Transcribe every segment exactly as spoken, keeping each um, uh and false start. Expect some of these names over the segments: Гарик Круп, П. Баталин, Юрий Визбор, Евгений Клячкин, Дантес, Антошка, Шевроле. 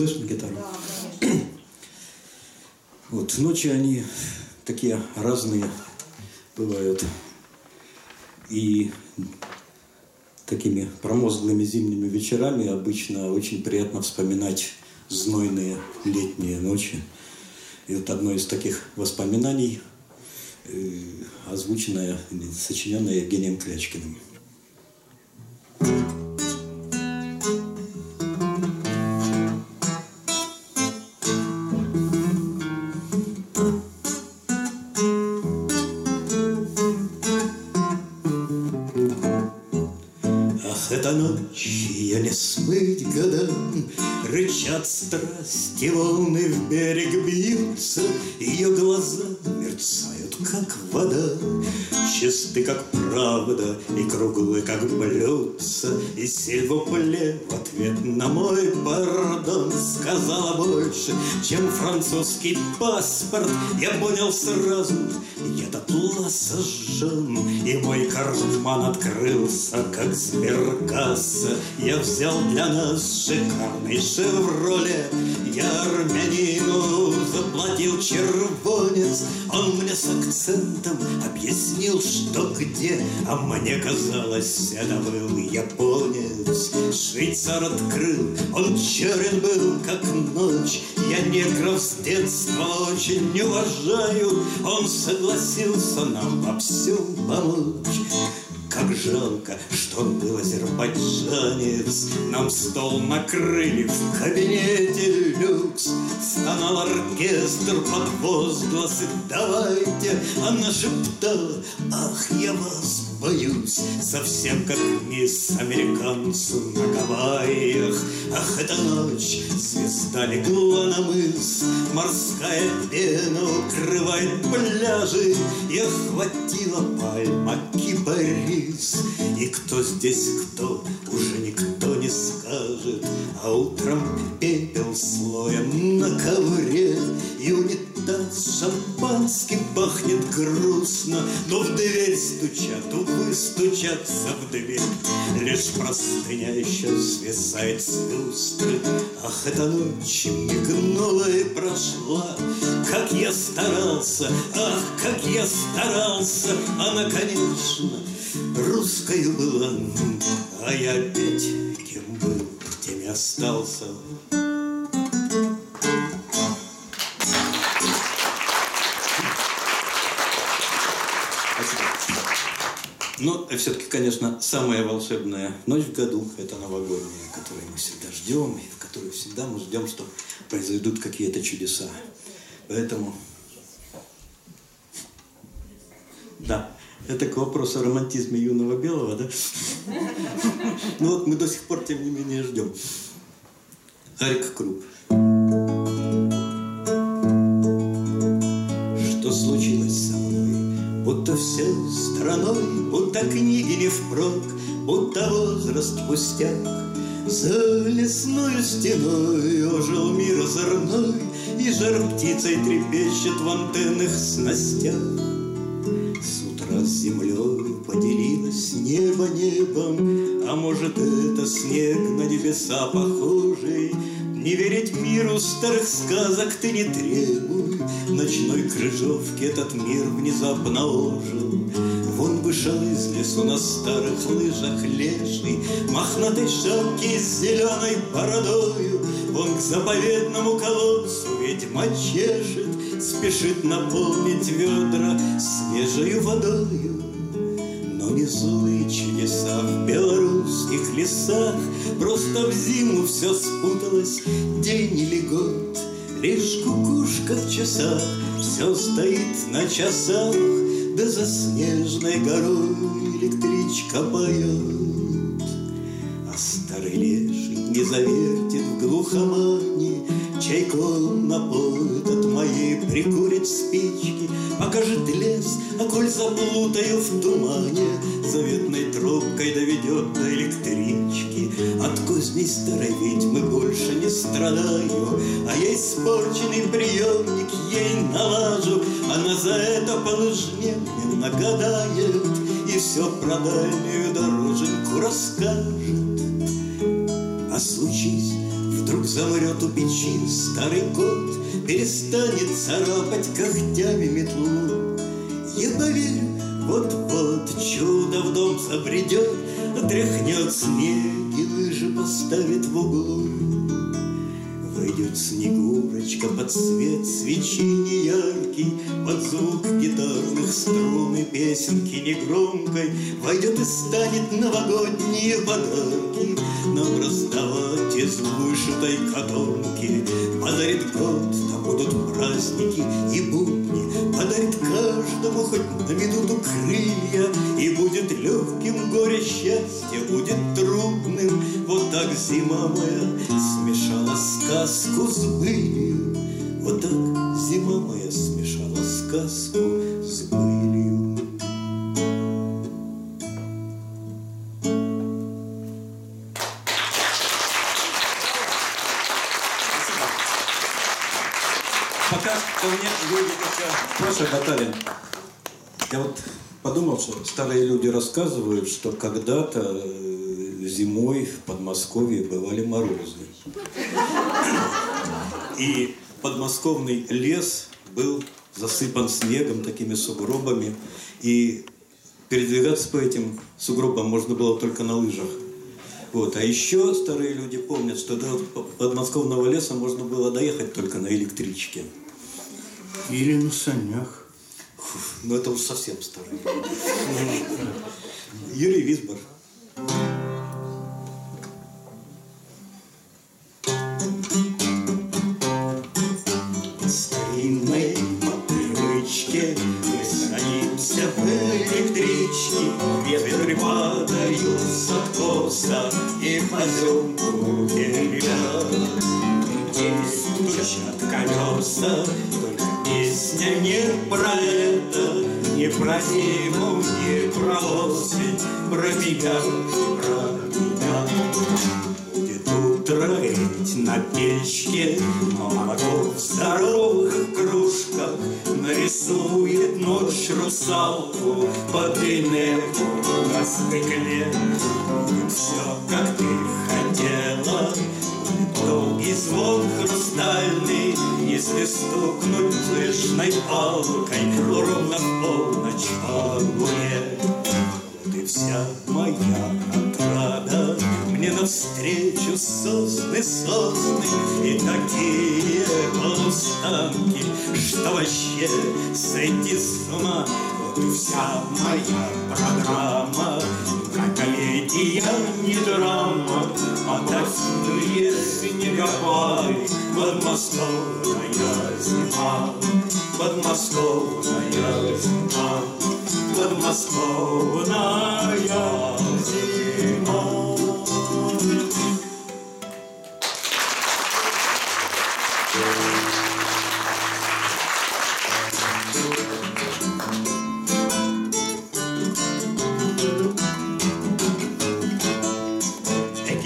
слышали гитару? Да, конечно. Вот, ночи они такие разные бывают. И такими промозглыми зимними вечерами обычно очень приятно вспоминать знойные летние ночи. И вот одно из таких воспоминаний, озвученное, сочиненное Евгением Клячкиным. Рычат страсти, волны в берег бьются, ее глаза мерцают, как вода, чисты, как правда, и круглы, как блюдца. И сильвопле в ответ на мой пардон сказала больше, чем французский паспорт. Я понял сразу, я от ласа сжен, и мой карман открылся, как сберкасса. Я взял для нас шикарный «Шевроле». Я армянину заплатил червонец, он мне с акцентом объяснил, что где, а мне казалось, это был японец. Швейцар открыл, он черен был, как ночь. Я негров с детства очень не уважаю, он согласился нам во всем помочь. Как жалко, что он был азербайджанец. Нам стол накрыли в кабинете люкс. Стонал оркестр под возгласы «Давайте!» Она шептала: «Ах, я вас боюсь!» Совсем как мисс американцу на Гавайях. Ах, эта ночь! Звезда легла на мыс. Морская пена укрывает пляжи. И охватила пальма кипари. И кто здесь кто, уже никто не скажет. А утром пепел слоем на ковре, и унитаз шампанским пахнет грустно. Но в дверь стучат, увы, стучатся в дверь. Лишь простыня еще свисает с люстры. Ах, эта ночь мигнула и прошла. Как я старался, ах, как я старался. Она, конечно, русская была, а я опять кем был, тем и остался. Спасибо. Но все-таки, конечно, самая волшебная ночь в году – это новогодняя, которую мы всегда ждем, и в которой всегда мы ждем, что произойдут какие-то чудеса. Поэтому... Да. Это к вопросу о романтизме юного белого, да? Ну вот мы до сих пор, тем не менее, ждем. Гарик Круп. Что случилось со мной? Будто всей страной, будто книги не впрок, будто возраст пустяк. За лесной стеной ожил мир озорной, и жар птицей трепещет в антенных снастях. С землей поделилось небо небом, а может, это снег на небеса похожий. Не верить миру старых сказок ты не требуй, ночной крыжовки этот мир внезапно ожил. Вон вышел из лесу на старых лыжах леший, мохнатой шапки с зеленой бородою. Он к заповедному колодцу ведьма чешет, спешит наполнить ведра свежей водою. Но не злые чудеса в белорусских лесах, просто в зиму все спуталось, день или год. Лишь кукушка в часах все стоит на часах, да за снежной горой электричка поет. А старый леший не завертит в глухомане, чайком напоит от моей прикурит спички. Покажет лес, а коль заплутаю в тумане, заветной тропкой доведет до электрички. От козней старой ведьмы больше не страдаю, а я испорченный приемник ей налажу. Она за это по лыжне мне нагадает и все про дальнюю дороженьку расскажет. А случись Вдруг замрет у печи старый кот, перестанет царапать когтями метлу. Я поверю, вот-вот чудо в дом забредет, отряхнет снег и лыжи поставит в углу. Войдет снегурочка под свет свечи неяркий, под звук гитарных струн и песенки негромкой. Войдет и станет новогодние подарки нам раздавать из вышитой котомки. Подарит год, там будут праздники и будни, подарит каждому хоть на минуту крылья. И будет легким горе счастье, будет трудным. Вот так зима моя смешала сказку с былью. Вот так зима моя смешала сказку с былью. Пока вполне люди П. Баталин. Я вот подумал, что старые люди рассказывают, что когда-то зимой в Подмосковье бывали морозы. И подмосковный лес был засыпан снегом, такими сугробами. И передвигаться по этим сугробам можно было только на лыжах. Вот. А еще старые люди помнят, что до подмосковного леса можно было доехать только на электричке. Или на санях. Фу, ну это уж совсем старые люди. Юрий Визбор. Ветры падают с откоса и пойдем вперед. Где стучат колеса, только песня не про это, не про зиму, не про осень, про тебя, про меня. Будет утро греть на печке молоко в здоровых кружках, нарисует ночь русалку под венеком на стекле. Будет все, как ты хотела, долгий звон хрустальный, если стукнуть лыжной палкой ровно в полночь по луне. Ты вся моя отрада, мне навстречу сосны, сосны и такие полустанки, что вообще сойти с ума. Вот и вся моя программа, как комедия, не драма, а тосные снегопады, подмосковная зима, подмосковная зима, подмосковная зима.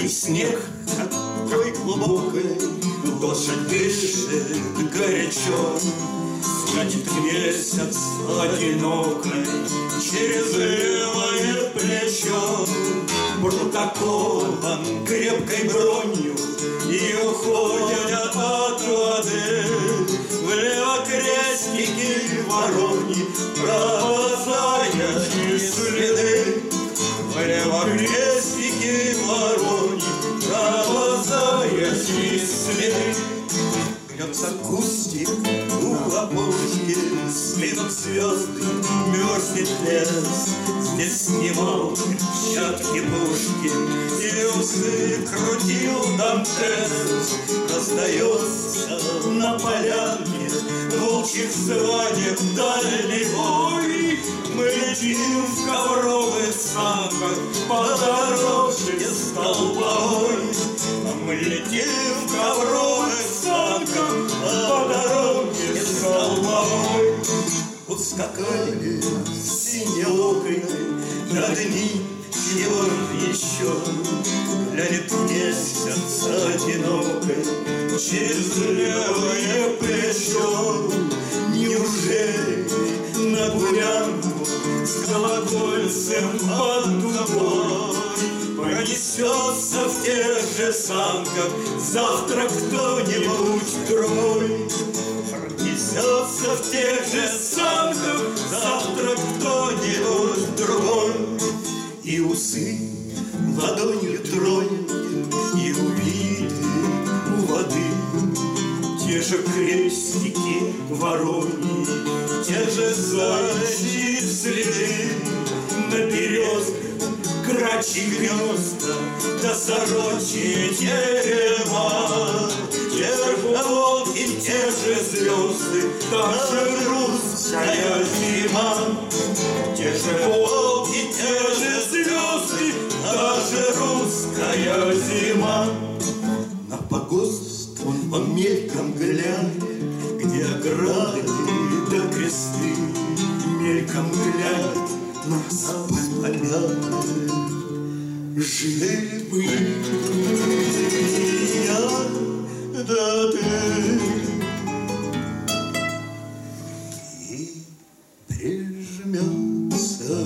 Снег такой глубокой, лошадь дышит горячо, скачет месяц одинокой через левое плечо. Протакован крепкой бронью и уходят от воды влево крестники вороньи, провозая следы влево крестники вороньи. Гнется кустик у лопушки, слинут звезды, мерзнет лес. Здесь снимал перчатки пушки и усы крутил Дантес. Раздается на полянке волчьих званиях дальний бой. Мы летим в ковровых санках по дорожке столбовой. Мы летим в ковровых санках по дороге столбовой. Ускакали синелокой на дни и вон еще, глянет месяц одинокой через левое плечо. Неужели на гулянку с колокольцем под дубой пронесется в тех же санках завтра кто-нибудь другой. Пронесется в тех же санках завтра кто-нибудь другой. И усы ладонью тронет, и увидит у воды те же крестики вороньи, те же зайчьи следы на березках. Крачьи гнезда, да сорочьи дерева, те волки, те же звезды, та же русская зима. Те же волки, те же звезды, та же русская зима. На погост он, он мельком глянет, где ограды да кресты, мельком глянет нас поля. Жили мы, я да ты, и прижмется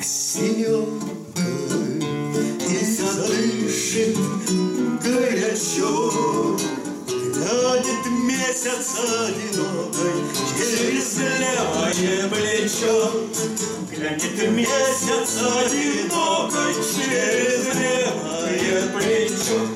к синенькой, и задышит горячо, глянет месяц одинокой через левое плечо, глянет месяц одинокой через левое плечо.